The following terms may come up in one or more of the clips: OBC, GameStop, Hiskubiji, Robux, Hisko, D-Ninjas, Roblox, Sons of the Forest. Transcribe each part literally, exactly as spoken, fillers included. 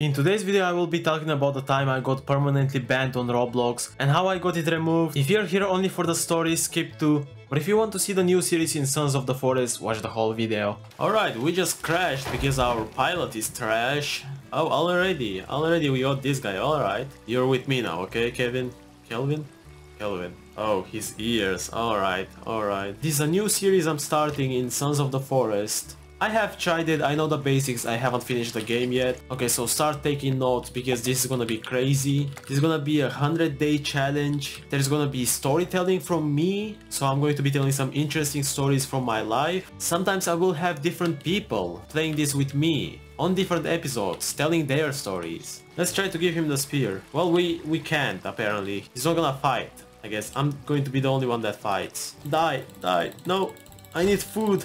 In today's video I will be talking about the time I got permanently banned on Roblox and how I got it removed. If you're here only for the story, skip to, but if you want to see the new series in Sons of the Forest, watch the whole video. Alright, we just crashed because our pilot is trash. Oh, already, already we got this guy, alright. You're with me now, okay, Kevin? Kelvin? Kelvin. Oh, his ears, alright, alright. This is a new series I'm starting in Sons of the Forest. I have tried it, I know the basics, I haven't finished the game yet. Okay, so start taking notes because this is gonna be crazy. This is gonna be a hundred day challenge. There's gonna be storytelling from me. So I'm going to be telling some interesting stories from my life. Sometimes I will have different people playing this with me on different episodes, telling their stories. Let's try to give him the spear. Well, we, we can't apparently. He's not gonna fight, I guess. I'm going to be the only one that fights. Die, die. No, I need food.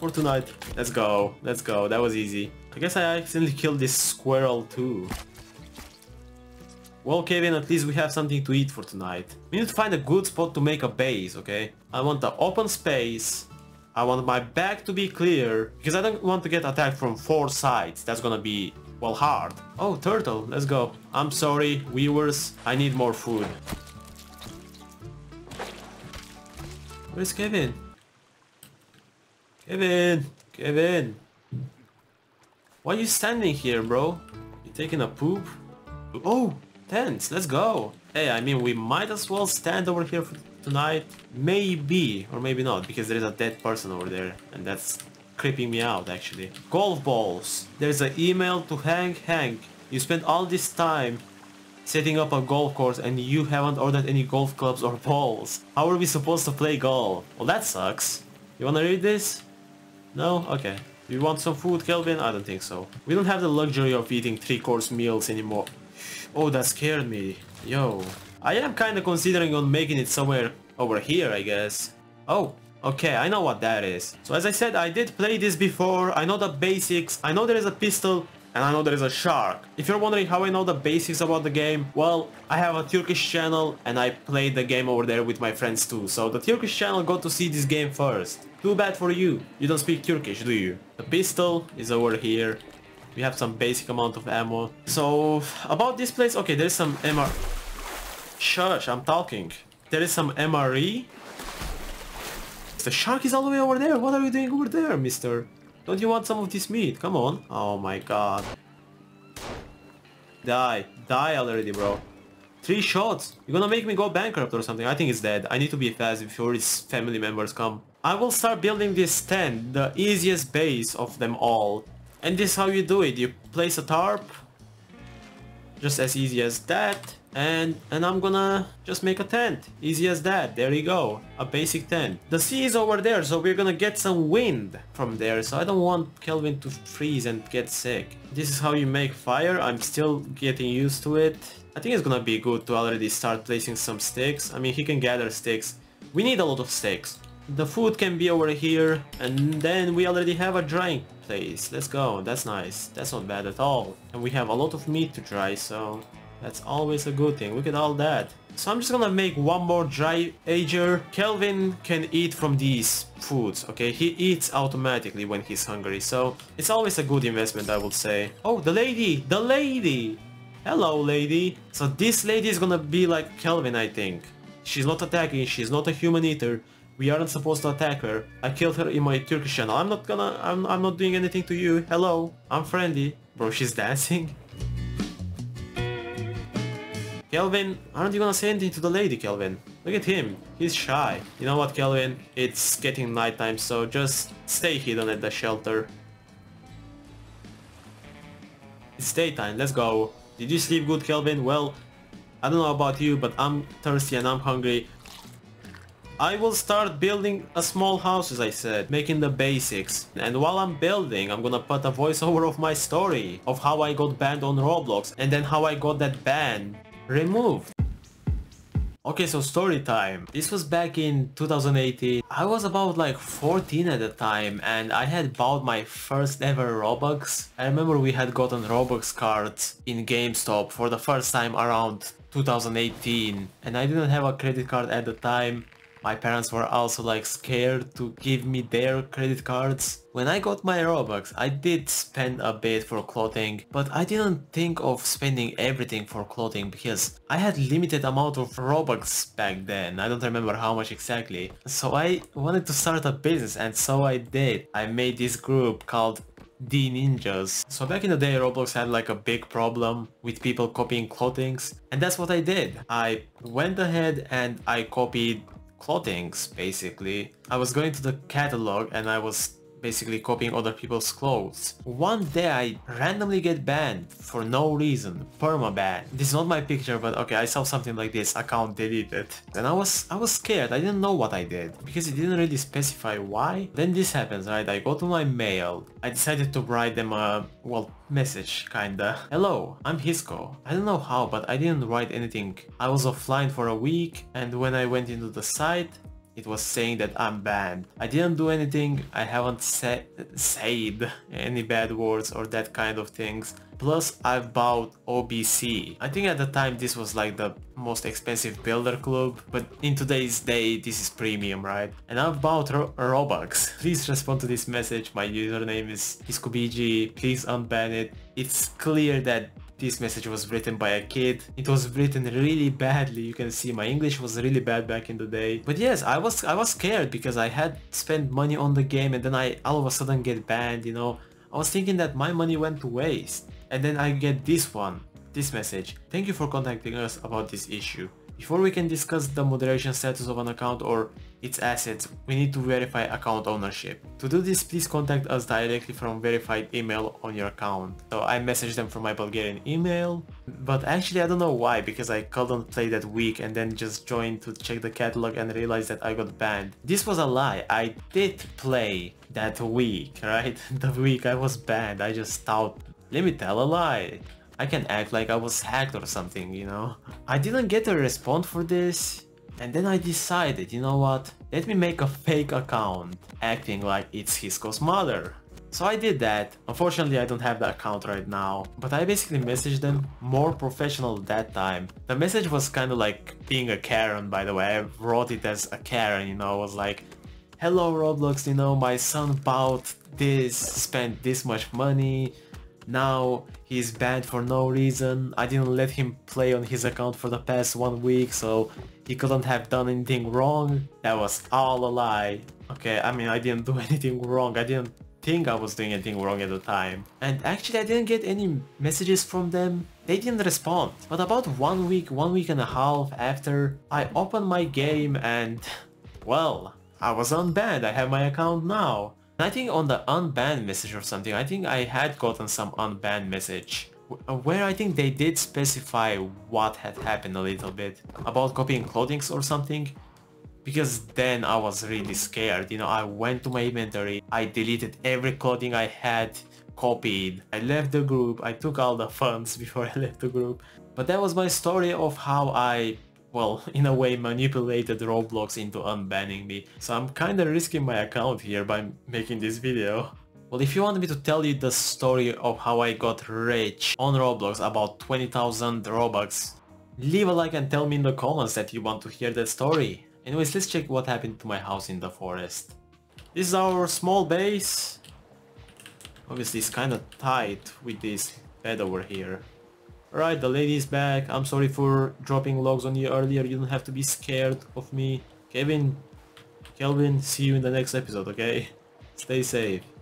For tonight. Let's go, let's go, that was easy. I guess I accidentally killed this squirrel too. Well, Kevin, at least we have something to eat for tonight. We need to find a good spot to make a base, okay? I want the open space. I want my back to be clear, because I don't want to get attacked from four sides. That's gonna be, well, hard. Oh, turtle, let's go. I'm sorry, viewers, I need more food. Where's Kevin? Kevin! Kevin! Why are you standing here, bro? You taking a poop? Oh! Tents! Let's go! Hey, I mean, we might as well stand over here for tonight. Maybe, or maybe not, because there is a dead person over there. And that's creeping me out, actually. Golf balls! There's an email to Hank. Hank, you spent all this time setting up a golf course and you haven't ordered any golf clubs or balls. How are we supposed to play golf? Well, that sucks. You wanna read this? No? Okay. Do you want some food, Kelvin? I don't think so. We don't have the luxury of eating three-course meals anymore. Oh, that scared me. Yo. I am kinda considering on making it somewhere over here, I guess. Oh, okay, I know what that is. So as I said, I did play this before. I know the basics. I know there is a pistol and I know there is a shark. If you're wondering how I know the basics about the game, well, I have a Turkish channel and I played the game over there with my friends too. So the Turkish channel got to see this game first. Too bad for you. You don't speak Turkish, do you? The pistol is over here. We have some basic amount of ammo. So about this place, okay, there's some M R... Shush, I'm talking. There is some M R E. The shark is all the way over there. What are you doing over there, mister? Don't you want some of this meat? Come on. Oh my god. Die. Die already, bro. Three shots. You're gonna make me go bankrupt or something. I think it's dead. I need to be fast before his family members come. I will start building this tent, the easiest base of them all. And this is how you do it. You place a tarp. Just as easy as that. And and I'm gonna just make a tent. Easy as that. There you go. A basic tent. The sea is over there, so we're gonna get some wind from there. So I don't want Kelvin to freeze and get sick. This is how you make fire. I'm still getting used to it. I think it's gonna be good to already start placing some sticks. I mean, he can gather sticks. We need a lot of sticks. The food can be over here. And then we already have a drying place. Let's go. That's nice. That's not bad at all. And we have a lot of meat to dry, so... that's always a good thing. Look at all that. So I'm just gonna make one more dry ager. Kelvin can eat from these foods, okay? He eats automatically when he's hungry, so it's always a good investment, I would say. Oh, the lady! The lady! Hello, lady! So this lady is gonna be like Kelvin, I think. She's not attacking, she's not a human eater. We aren't supposed to attack her. I killed her in my Turkish channel. I'm not gonna... I'm, I'm not doing anything to you. Hello. I'm friendly. Bro, she's dancing. Kelvin, aren't you gonna say anything to the lady, Kelvin? Look at him, he's shy. You know what, Kelvin? It's getting nighttime, so just stay hidden at the shelter. It's daytime, let's go. Did you sleep good, Kelvin? Well, I don't know about you, but I'm thirsty and I'm hungry. I will start building a small house, as I said, making the basics. And while I'm building, I'm gonna put a voiceover of my story, of how I got banned on Roblox, and then how I got that ban removed. Okay, so story time. This was back in two thousand eighteen. I was about like fourteen at the time and I had bought my first ever Robux. I remember we had gotten Robux cards in GameStop for the first time around two thousand eighteen and I didn't have a credit card at the time. My parents were also like scared to give me their credit cards. When I got my Robux, I did spend a bit for clothing, but I didn't think of spending everything for clothing because I had limited amount of Robux back then. I don't remember how much exactly. So I wanted to start a business, and so I did. I made this group called D-Ninjas. So back in the day, Roblox had like a big problem with people copying clothings, and that's what I did. I went ahead and I copied clothings, basically. I was going to the catalog and I was basically copying other people's clothes. One day I randomly get banned for no reason, perma-ban. This is not my picture, but okay, I saw something like this, account deleted. And I was I was scared, I didn't know what I did, because it didn't really specify why. Then this happens, right? I go to my mail, I decided to write them a, well, message, kinda. Hello, I'm Hisko. I don't know how, but I didn't write anything. I was offline for a week, and when I went into the site, it was saying that I'm banned. I didn't do anything, I haven't sa said any bad words or that kind of things. Plus I've bought O B C. I think at the time this was like the most expensive builder club, but in today's day this is premium, right? And I've bought ro Robux. Please respond to this message, my username is Hiskubiji, please unban it. It's clear that this message was written by a kid. It was written really badly. You can see my English was really bad back in the day. But yes, I was I was scared because I had spent money on the game and then I all of a sudden get banned, you know. I was thinking that my money went to waste. And then I get this one, this message. Thank you for contacting us about this issue. Before we can discuss the moderation status of an account or its assets, we need to verify account ownership. To do this, please contact us directly from verified email on your account. So I messaged them from my Bulgarian email, but actually I don't know why, because I couldn't play that week and then just joined to check the catalog and realized that I got banned. This was a lie, I did play that week, right? The week I was banned, I just thought, let me tell a lie. I can act like I was hacked or something, you know? I didn't get a response for this. And then I decided, you know what, let me make a fake account, acting like it's Hisko's mother. So I did that. Unfortunately, I don't have the account right now, but I basically messaged them more professional that time. The message was kind of like being a Karen, by the way. I wrote it as a Karen, you know, I was like, hello Roblox, you know, my son bought this, spent this much money. Now he's banned for no reason. I didn't let him play on his account for the past one week, so he couldn't have done anything wrong. That was all a lie. Okay, I mean, I didn't do anything wrong. I didn't think I was doing anything wrong at the time. And actually, I didn't get any messages from them. They didn't respond. But about one week, one week and a half after, I opened my game and, well, I was unbanned. I have my account now. I think on the unbanned message or something, I think I had gotten some unbanned message where I think they did specify what had happened a little bit about copying clothing or something, because then I was really scared, you know. I went to my inventory, I deleted every clothing I had copied, I left the group, I took all the funds before I left the group. But that was my story of how I, well, in a way manipulated Roblox into unbanning me. So I'm kinda risking my account here by making this video. Well, if you want me to tell you the story of how I got rich on Roblox, about twenty thousand Robux, leave a like and tell me in the comments that you want to hear that story. Anyways, let's check what happened to my house in the forest. This is our small base. Obviously it's kinda tight with this bed over here. Alright, the lady's back. I'm sorry for dropping logs on you earlier. You don't have to be scared of me. Kevin, Kelvin, see you in the next episode, okay? Stay safe.